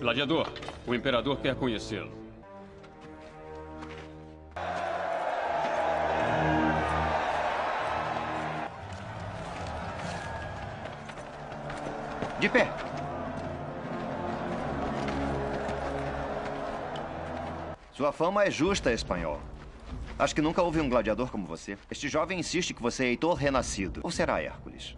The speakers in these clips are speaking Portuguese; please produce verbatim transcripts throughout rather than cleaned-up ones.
Gladiador, o imperador quer conhecê-lo. De pé. Sua fama é justa, espanhol. Acho que nunca houve um gladiador como você. Este jovem insiste que você é Heitor renascido. Ou será Hércules?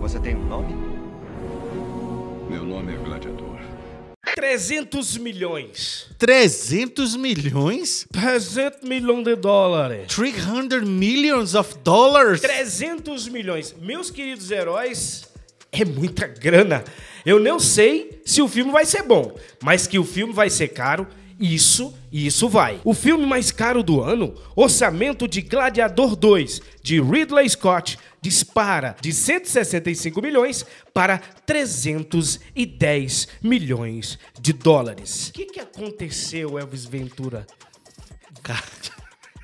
Você tem um nome? Meu nome é Gladiador. trezentos milhões. trezentos milhões? trezentos milhões de dólares. trezentos milhões de dólares? trezentos milhões. Meus queridos heróis, é muita grana. Eu não sei se o filme vai ser bom, mas que o filme vai ser caro, isso, isso vai. O filme mais caro do ano, orçamento de Gladiador dois, de Ridley Scott, dispara de cento e sessenta e cinco milhões para trezentos e dez milhões de dólares. O que, que aconteceu, Elvis Ventura? Cara,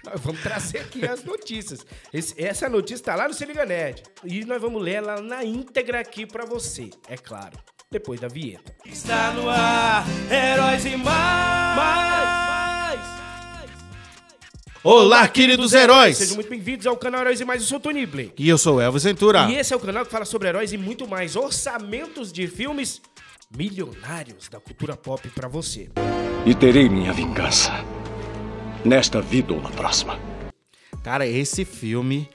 nós vamos trazer aqui as notícias. Esse, essa notícia está lá no Se Liga Nerd. E nós vamos ler ela na íntegra aqui para você, é claro. Depois da vinheta. Está no ar, Heróis e Mais! Mais, mais, mais. Olá, queridos heróis! Sejam muito bem-vindos ao canal Heróis e Mais, eu sou o Tony Blake. E eu sou o Elvis Ventura. E esse é o canal que fala sobre heróis e muito mais, orçamentos de filmes milionários da cultura pop pra você. E terei minha vingança, nesta vida ou na próxima. Cara, esse filme...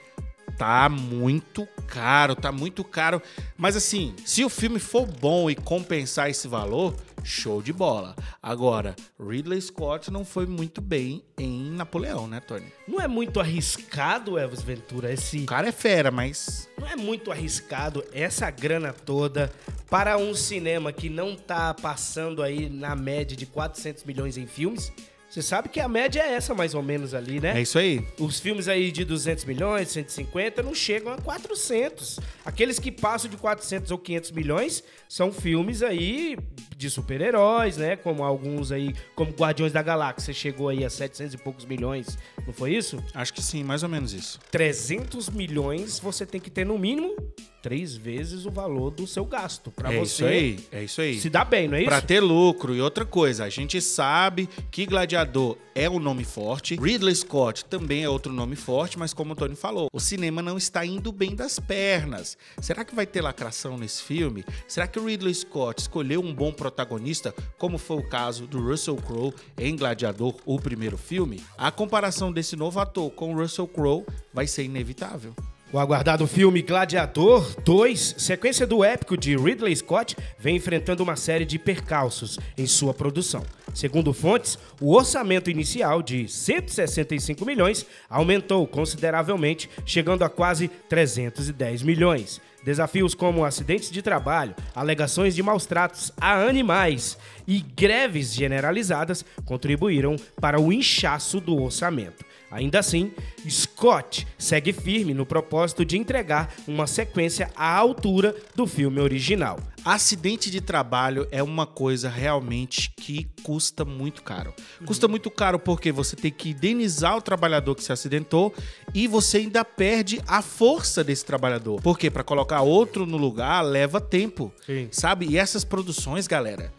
tá muito caro, tá muito caro. Mas assim, se o filme for bom e compensar esse valor, show de bola. Agora, Ridley Scott não foi muito bem em Napoleão, né, Tony? Não é muito arriscado, Elvis Ventura, esse... O cara é fera, mas... Não é muito arriscado essa grana toda para um cinema que não tá passando aí na média de quatrocentos milhões em filmes? Você sabe que a média é essa, mais ou menos, ali, né? É isso aí. Os filmes aí de duzentos milhões, cento e cinquenta, não chegam a quatrocentos. Aqueles que passam de quatrocentos ou quinhentos milhões são filmes aí de super-heróis, né? Como alguns aí, como Guardiões da Galáxia, chegou aí a setecentos e poucos milhões, não foi isso? Acho que sim, mais ou menos isso. trezentos milhões você tem que ter, no mínimo, três vezes o valor do seu gasto. Pra é você isso aí, é isso aí. Se dá bem, não é isso? Pra ter lucro. E outra coisa, a gente sabe que Gladiador é um nome forte, Ridley Scott também é outro nome forte, mas como o Tony falou, o cinema não está indo bem das pernas. Será que vai ter lacração nesse filme? Será que o Ridley Scott escolheu um bom protagonista, como foi o caso do Russell Crowe em Gladiador, o primeiro filme? A comparação desse novo ator com o Russell Crowe vai ser inevitável. O aguardado filme Gladiador dois, sequência do épico de Ridley Scott, vem enfrentando uma série de percalços em sua produção. Segundo fontes, o orçamento inicial de cento e sessenta e cinco milhões aumentou consideravelmente, chegando a quase trezentos e dez milhões. Desafios como acidentes de trabalho, alegações de maus tratos a animais e greves generalizadas contribuíram para o inchaço do orçamento. Ainda assim, Scott segue firme no propósito de entregar uma sequência à altura do filme original. Acidente de trabalho é uma coisa realmente que custa muito caro. Custa muito caro porque você tem que indenizar o trabalhador que se acidentou e você ainda perde a força desse trabalhador. Porque para colocar outro no lugar leva tempo, sim, sabe? E essas produções, galera...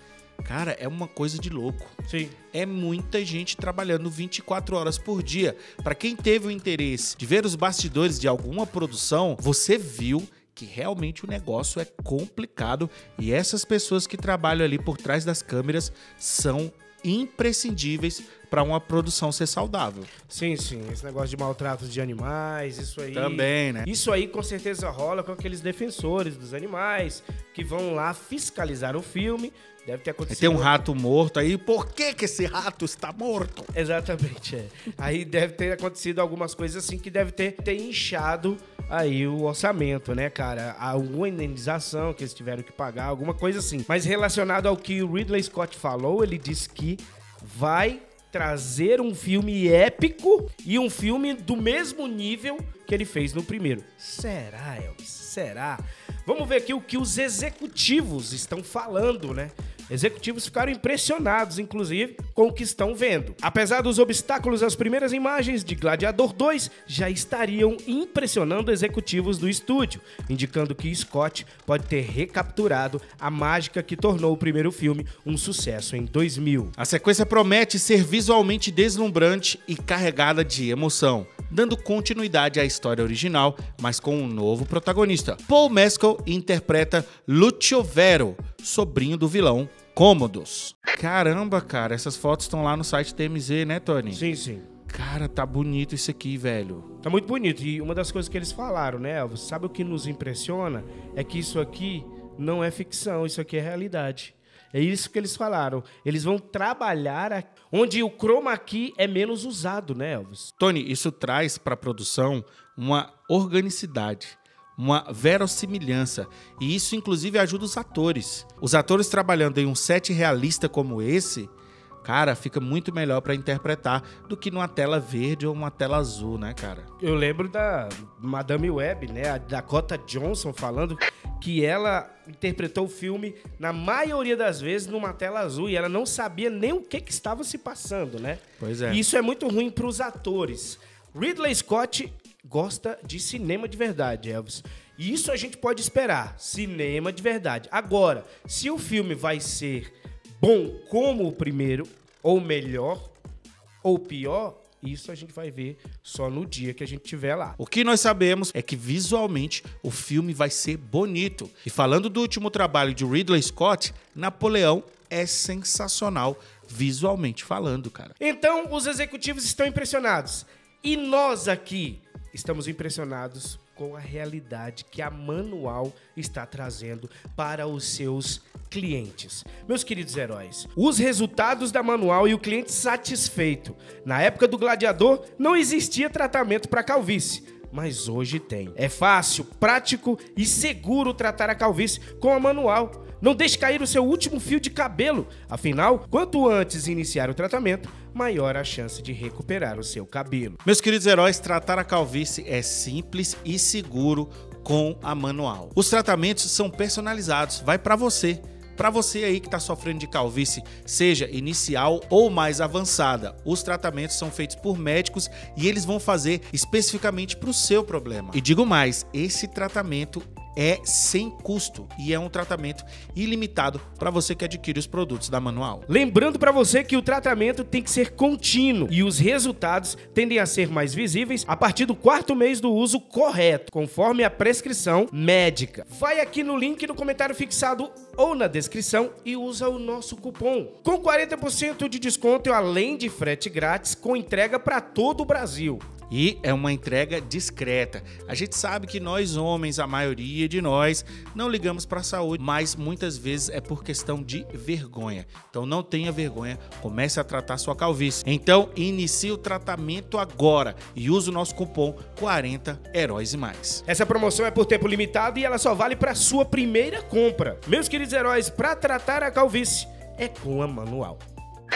Cara, é uma coisa de louco. Sim. É muita gente trabalhando vinte e quatro horas por dia. Pra quem teve o interesse de ver os bastidores de alguma produção, você viu que realmente o negócio é complicado e essas pessoas que trabalham ali por trás das câmeras são imprescindíveis para uma produção ser saudável. Sim, sim. Esse negócio de maltrato de animais, isso aí... Também, né? Isso aí com certeza rola com aqueles defensores dos animais que vão lá fiscalizar o filme. Deve ter acontecido... Tem um rato morto aí. Por que que esse rato está morto? Exatamente, é. Aí deve ter acontecido algumas coisas assim que deve ter, ter inchado aí o orçamento, né, cara? Alguma indenização que eles tiveram que pagar, alguma coisa assim. Mas relacionado ao que o Ridley Scott falou, ele disse que vai... trazer um filme épico e um filme do mesmo nível que ele fez no primeiro. Será, Elvis? Será? Vamos ver aqui o que os executivos estão falando, né? Executivos ficaram impressionados, inclusive, com o que estão vendo. Apesar dos obstáculos, as primeiras imagens de Gladiador dois já estariam impressionando executivos do estúdio, indicando que Scott pode ter recapturado a mágica que tornou o primeiro filme um sucesso em dois mil. A sequência promete ser visualmente deslumbrante e carregada de emoção, dando continuidade à história original, mas com um novo protagonista. Paul Mescal interpreta Lucio Vero, sobrinho do vilão Cômodos. Caramba, cara, essas fotos estão lá no site T M Z, né, Tony? Sim, sim. Cara, tá bonito isso aqui, velho. Tá muito bonito. E uma das coisas que eles falaram, né, Elvis? Sabe o que nos impressiona? É que isso aqui não é ficção, isso aqui é realidade. É isso que eles falaram. Eles vão trabalhar a... onde o chroma key é menos usado, né, Elvis? Tony, isso traz para a produção uma organicidade, uma verossimilhança. E isso, inclusive, ajuda os atores. Os atores trabalhando em um set realista como esse, cara, fica muito melhor para interpretar do que numa tela verde ou uma tela azul, né, cara? Eu lembro da Madame Web, né, a Dakota Johnson falando que ela interpretou o filme, na maioria das vezes, numa tela azul, e ela não sabia nem o que, que estava se passando, né? Pois é. E isso é muito ruim para os atores. Ridley Scott gosta de cinema de verdade, Elvis. E isso a gente pode esperar, cinema de verdade. Agora, se o filme vai ser bom como o primeiro, ou melhor, ou pior, isso a gente vai ver só no dia que a gente tiver lá. O que nós sabemos é que visualmente o filme vai ser bonito. E falando do último trabalho de Ridley Scott, Napoleão é sensacional visualmente falando, cara. Então, os executivos estão impressionados. E nós aqui estamos impressionados com a realidade que a Manual está trazendo para os seus clientes. Meus queridos heróis, os resultados da Manual e o cliente satisfeito. Na época do Gladiador, não existia tratamento para calvície, mas hoje tem. É fácil, prático e seguro tratar a calvície com a Manual. Não deixe cair o seu último fio de cabelo. Afinal, quanto antes iniciar o tratamento, maior a chance de recuperar o seu cabelo. Meus queridos heróis, tratar a calvície é simples e seguro com a Manual. Os tratamentos são personalizados, vai para você. Para você aí que está sofrendo de calvície, seja inicial ou mais avançada, os tratamentos são feitos por médicos e eles vão fazer especificamente para o seu problema. E digo mais, esse tratamento é sem custo e é um tratamento ilimitado para você que adquire os produtos da Manual. Lembrando para você que o tratamento tem que ser contínuo e os resultados tendem a ser mais visíveis a partir do quarto mês do uso correto, conforme a prescrição médica. Vai aqui no link no comentário fixado ou na descrição e usa o nosso cupom. Com quarenta por cento de desconto, além de frete grátis, com entrega para todo o Brasil. E é uma entrega discreta. A gente sabe que nós homens, a maioria de nós, não ligamos para a saúde, mas muitas vezes é por questão de vergonha. Então não tenha vergonha, comece a tratar sua calvície. Então inicie o tratamento agora e use o nosso cupom quarenta heróis e mais. Essa promoção é por tempo limitado e ela só vale para sua primeira compra. Meus queridos heróis, para tratar a calvície é com a Manual.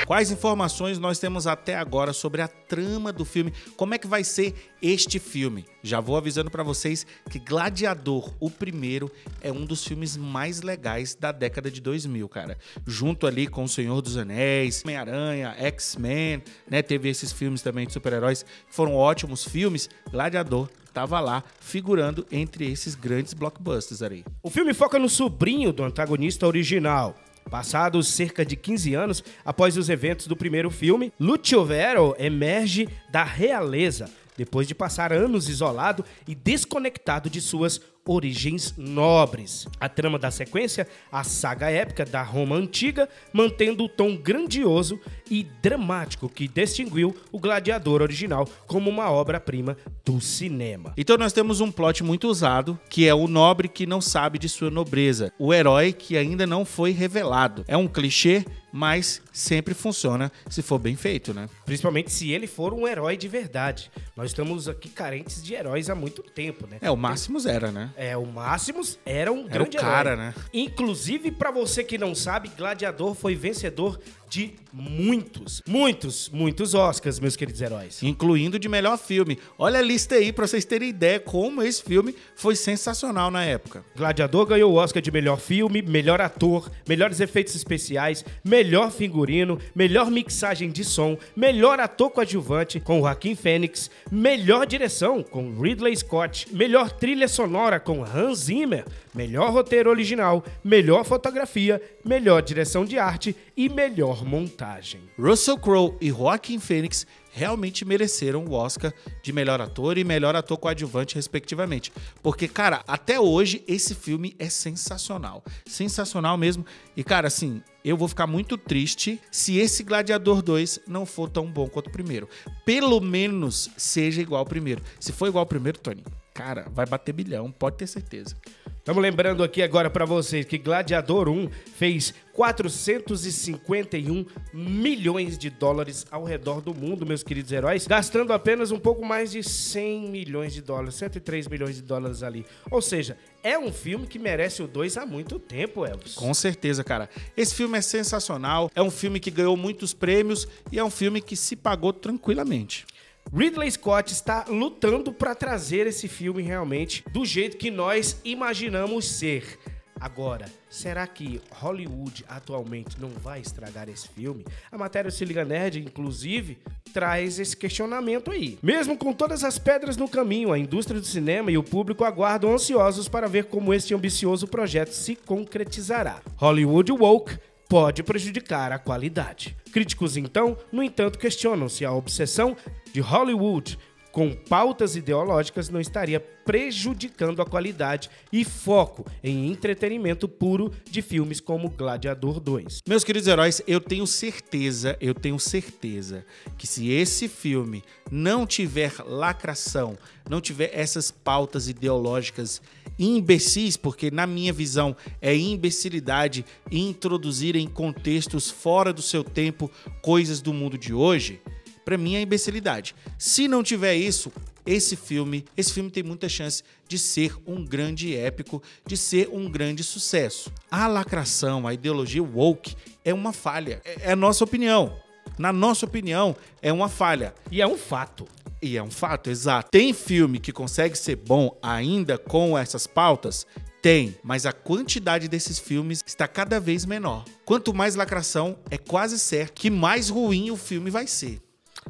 Quais informações nós temos até agora sobre a trama do filme? Como é que vai ser este filme? Já vou avisando para vocês que Gladiador, o primeiro, é um dos filmes mais legais da década de dois mil, cara. Junto ali com O Senhor dos Anéis, Homem-Aranha, X-Men, né? Teve esses filmes também de super-heróis, que foram ótimos filmes. Gladiador estava lá, figurando entre esses grandes blockbusters ali. O filme foca no sobrinho do antagonista original. Passados cerca de quinze anos após os eventos do primeiro filme, Lucio Vero emerge da realeza, depois de passar anos isolado e desconectado de suas origens nobres. A trama da sequência, a saga épica da Roma Antiga, mantendo o tom grandioso e dramático que distinguiu o Gladiador original como uma obra-prima do cinema. Então nós temos um plot muito usado, que é o nobre que não sabe de sua nobreza, o herói que ainda não foi revelado. É um clichê, mas sempre funciona se for bem feito, né? Principalmente se ele for um herói de verdade. Nós estamos aqui carentes de heróis há muito tempo, né? É, o Máximo era, né? É, o Máximo era um grande herói. Era o cara, né? Inclusive, pra você que não sabe, Gladiador foi vencedor de muitos, muitos, muitos Oscars, meus queridos heróis. Incluindo de melhor filme. Olha a lista aí pra vocês terem ideia como esse filme foi sensacional na época. Gladiador ganhou o Oscar de melhor filme, melhor ator, melhores efeitos especiais, melhor figurino, melhor mixagem de som, melhor ator coadjuvante com Joaquin Phoenix, melhor direção com Ridley Scott, melhor trilha sonora com Hans Zimmer, melhor roteiro original, melhor fotografia, melhor direção de arte e melhor montagem. Russell Crowe e Joaquin Phoenix realmente mereceram o Oscar de melhor ator e melhor ator coadjuvante, respectivamente. Porque, cara, até hoje esse filme é sensacional. Sensacional mesmo. E, cara, assim, eu vou ficar muito triste se esse Gladiador dois não for tão bom quanto o primeiro. Pelo menos seja igual ao primeiro. Se for igual ao primeiro, Tony, cara, vai bater bilhão, pode ter certeza. Estamos lembrando aqui agora para vocês que Gladiador um fez quatrocentos e cinquenta e um milhões de dólares ao redor do mundo, meus queridos heróis, gastando apenas um pouco mais de cem milhões de dólares, cento e três milhões de dólares ali. Ou seja, é um filme que merece o dois há muito tempo, Elvis. Com certeza, cara. Esse filme é sensacional, é um filme que ganhou muitos prêmios e é um filme que se pagou tranquilamente. Ridley Scott está lutando para trazer esse filme realmente do jeito que nós imaginamos ser. Agora, será que Hollywood atualmente não vai estragar esse filme? A matéria Se Liga Nerd, inclusive, traz esse questionamento aí. Mesmo com todas as pedras no caminho, a indústria do cinema e o público aguardam ansiosos para ver como este ambicioso projeto se concretizará. Hollywood woke pode prejudicar a qualidade. Críticos, então, no entanto, questionam se a obsessão de Hollywood com pautas ideológicas não estaria prejudicando a qualidade e foco em entretenimento puro de filmes como Gladiador dois. Meus queridos heróis, eu tenho certeza, eu tenho certeza que se esse filme não tiver lacração, não tiver essas pautas ideológicas imbecis, porque na minha visão é imbecilidade introduzir em contextos fora do seu tempo coisas do mundo de hoje, pra mim é imbecilidade. Se não tiver isso, esse filme, esse filme tem muita chance de ser um grande épico, de ser um grande sucesso. A lacração, a ideologia woke é uma falha. É a nossa opinião. Na nossa opinião, é uma falha. E é um fato. E é um fato, exato. Tem filme que consegue ser bom ainda com essas pautas? Tem, mas a quantidade desses filmes está cada vez menor. Quanto mais lacração, é quase certo que mais ruim o filme vai ser.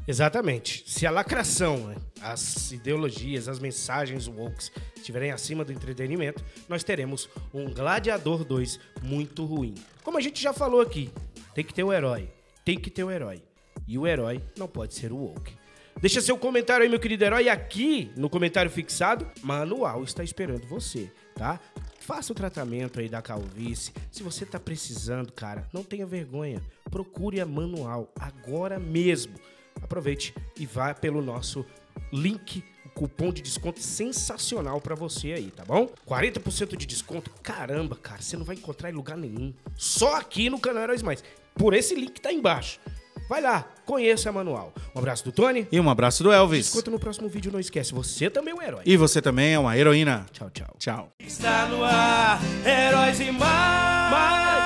Exatamente. Se a lacração, as ideologias, as mensagens woke estiverem acima do entretenimento, nós teremos um Gladiador dois muito ruim. Como a gente já falou aqui, tem que ter o herói, tem que ter o herói. E o herói não pode ser o woke. Deixa seu comentário aí, meu querido herói, aqui no comentário fixado, Manual está esperando você, tá? Faça o tratamento aí da calvície. Se você tá precisando, cara, não tenha vergonha. Procure a Manual agora mesmo. Aproveite e vá pelo nosso link, o cupom de desconto sensacional pra você aí, tá bom? quarenta por cento de desconto, caramba, cara, você não vai encontrar em lugar nenhum. Só aqui no canal Heróis Mais, por esse link que tá aí embaixo. Vai lá, conheça a Manual. Um abraço do Tony. E um abraço do Elvis. Desconto no próximo vídeo, não esquece, você também é um herói. E você também é uma heroína. Tchau, tchau. Tchau. Está no ar, Heróis e Mais.